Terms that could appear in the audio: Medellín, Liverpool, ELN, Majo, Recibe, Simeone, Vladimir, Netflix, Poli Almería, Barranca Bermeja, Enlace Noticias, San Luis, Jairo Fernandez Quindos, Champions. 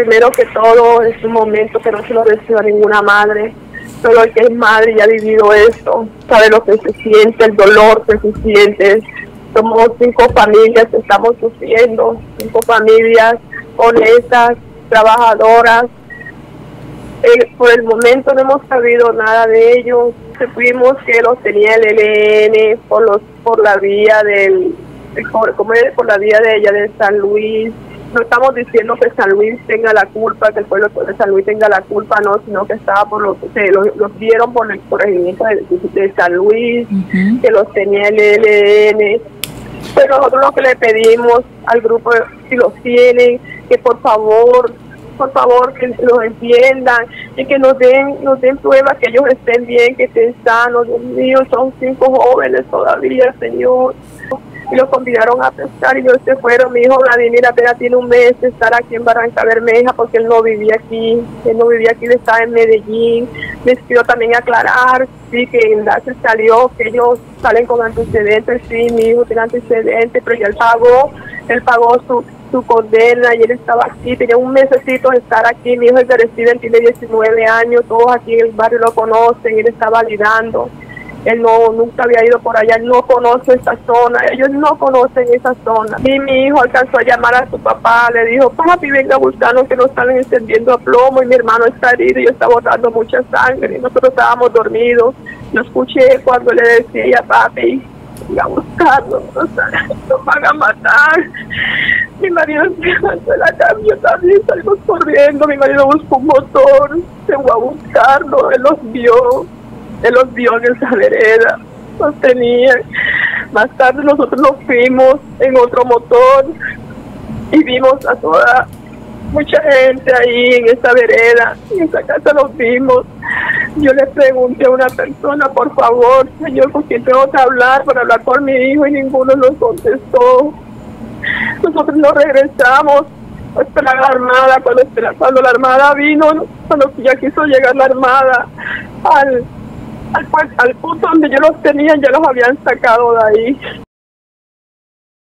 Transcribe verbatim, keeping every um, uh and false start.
Primero que todo, es un momento que no se lo deseo a ninguna madre. Solo el que es madre y ha vivido esto, sabe lo que se siente, el dolor que se siente. Somos cinco familias que estamos sufriendo, cinco familias honestas, trabajadoras. Eh, por el momento no hemos sabido nada de ellos. Supimos que los tenía el E L N por los por la vía del por, ¿cómo es? por la vía de ella de San Luis. No estamos diciendo que San Luis tenga la culpa, que el pueblo de San Luis tenga la culpa, no, sino que estaba por los que los, los vieron por el corregimiento de, de San Luis, uh-huh. que los tenía el E L N. Pues nosotros lo que le pedimos al grupo, si los tienen, que por favor, por favor, que los entiendan y que nos den, nos den pruebas que ellos estén bien, que estén sanos. Dios mío, son cinco jóvenes todavía, señor. Y los convidaron a pescar y ellos se fueron. Mi hijo Vladimir apenas tiene un mes de estar aquí en Barranca Bermeja porque él no vivía aquí, él no vivía aquí, él estaba en Medellín. Les quiero también aclarar, sí, que enlace salió, que ellos salen con antecedentes, sí, mi hijo tiene antecedentes, pero ya él pagó, él pagó su, su condena y él estaba aquí, tenía un mesecito de estar aquí. Mi hijo es de Recibe, tiene diecinueve años, todos aquí en el barrio lo conocen, él está validando. Él no, nunca había ido por allá, él no conoce esa zona, ellos no conocen esa zona. Y mi hijo alcanzó a llamar a su papá, le dijo, papi, venga a buscarnos que nos están encendiendo a plomo y mi hermano está herido y está botando mucha sangre. Nosotros estábamos dormidos, yo escuché cuando le decía, papi, venga a buscarnos, nos, nos van a matar. Mi marido se levantó de la cama, yo también salimos corriendo, mi marido buscó un motor, se fue a buscarlo, él los vio. Él los vio en esa vereda, los tenían. Más tarde nosotros nos fuimos en otro motor y vimos a toda, mucha gente ahí en esa vereda, en esa casa los vimos. Yo le pregunté a una persona, por favor, señor, ¿con quién tengo que hablar para hablar por mi hijo? Y ninguno nos contestó. Nosotros nos regresamos. Esperar la armada, cuando, esperaba, cuando la armada vino, cuando ya quiso llegar la armada al... Al, al punto donde yo los tenía, ya los habían sacado de ahí.